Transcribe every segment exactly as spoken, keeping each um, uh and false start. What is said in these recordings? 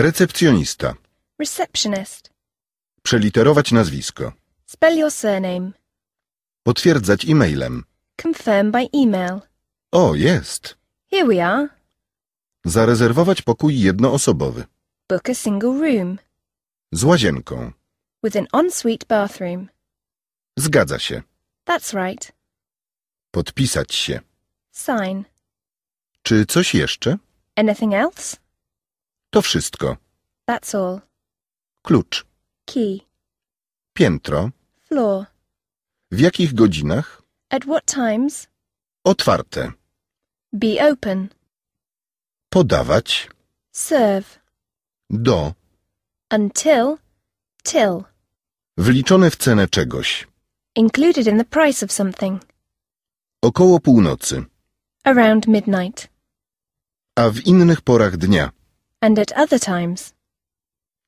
Recepcjonista. Receptionist. Przeliterować nazwisko. Spell your surname. Potwierdzać e-mailem. Confirm by email. O, jest. Here we are. Zarezerwować pokój jednoosobowy. Book a single room. Z łazienką. With an ensuite bathroom. Zgadza się. That's right. Podpisać się. Sign. Czy coś jeszcze? Anything else? To wszystko. That's all. Klucz. Key. Piętro. Floor. W jakich godzinach? At what times? Otwarte. Be open. Podawać. Serve. Do. Until. Till. Wliczone w cenę czegoś. Included in the price of something. Około północy. Around midnight. A w innych porach dnia. And at other times.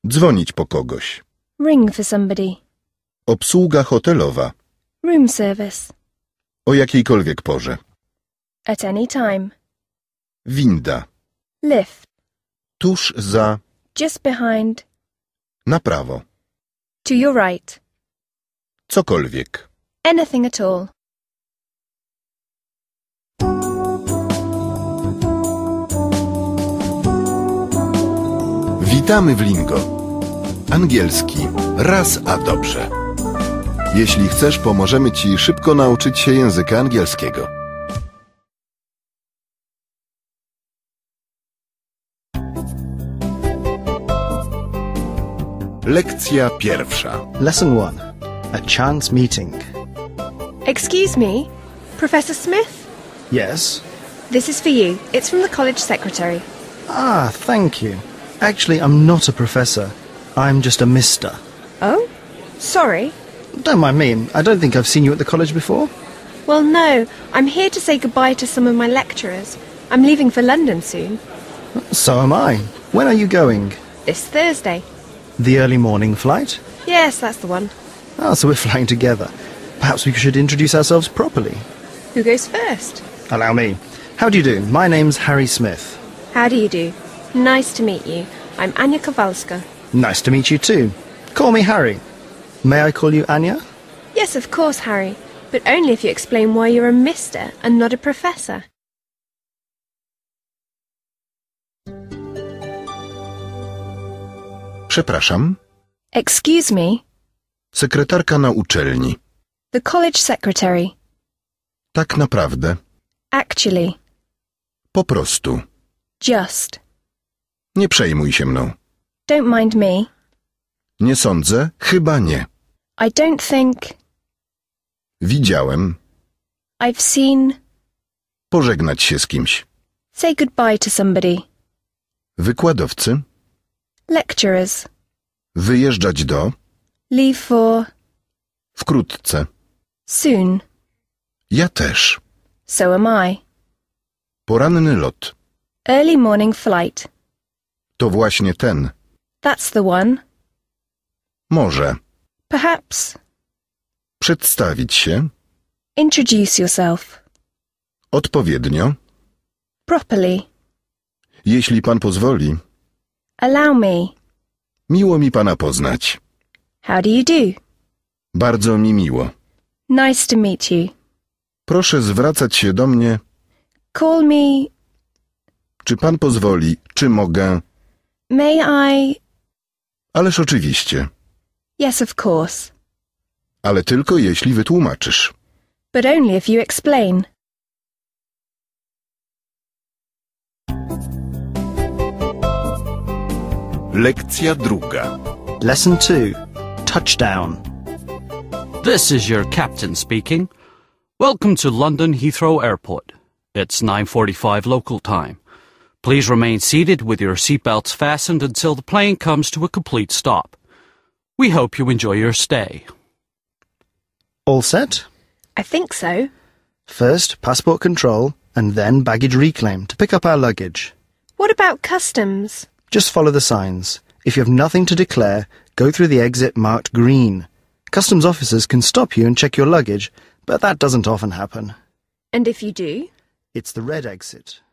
Dzwonić po kogoś. Ring for somebody. Obsługa hotelowa. Room service. O jakiejkolwiek porze. At any time. Winda. Lift. Tuż za. Just behind. Na prawo. To your right. Cokolwiek. Anything at all. Witamy w Lingo. Angielski raz a dobrze. Jeśli chcesz, pomożemy Ci szybko nauczyć się języka angielskiego. Lekcja pierwsza. Lesson one. A chance meeting. Excuse me, Professor Smith? Yes? This is for you. It's from the college secretary. Ah, thank you. Actually, I'm not a professor. I'm just a mister. Oh? Sorry. Don't mind me. I don't think I've seen you at the college before. Well, no. I'm here to say goodbye to some of my lecturers. I'm leaving for London soon. So am I. When are you going? This Thursday. The early morning flight? Yes, that's the one. Ah, so we're flying together. Perhaps we should introduce ourselves properly. Who goes first? Allow me. How do you do? My name's Harry Smith. How do you do? Nice to meet you. I'm Ania Kowalska. Nice to meet you too. Call me Harry. May I call you Ania? Yes, of course, Harry. But only if you explain why you're a mister and not a professor. Przepraszam. Excuse me. Sekretarka na uczelni. The college secretary. Tak naprawdę. Actually. Po prostu. Just. Nie przejmuj się mną. Don't mind me. Nie sądzę, chyba nie. I don't think. Widziałem. I've seen. Pożegnać się z kimś. Say goodbye to somebody. Wykładowcy. Lecturers. Wyjeżdżać do. Leave for. Wkrótce. Soon. Ja też. So am I. Poranny lot. Early morning flight. To właśnie ten. That's the one. Może. Perhaps. Przedstawić się. Introduce yourself. Odpowiednio. Properly. Jeśli pan pozwoli. Allow me. Miło mi pana poznać. How do you do? Bardzo mi miło. Nice to meet you. Proszę zwracać się do mnie. Call me. Czy pan pozwoli, czy mogę? May I? Ależ oczywiście. Yes, of course. Ale tylko jeśli wytłumaczysz. But only if you explain. Lekcja druga. Lesson two. Touchdown. This is your captain speaking. Welcome to London Heathrow Airport. It's nine forty-five local time. Please remain seated with your seatbelts fastened until the plane comes to a complete stop. We hope you enjoy your stay. All set? I think so. First, passport control, and then baggage reclaim to pick up our luggage. What about customs? Just follow the signs. If you have nothing to declare, go through the exit marked green. Customs officers can stop you and check your luggage, but that doesn't often happen. And if you do? It's the red exit.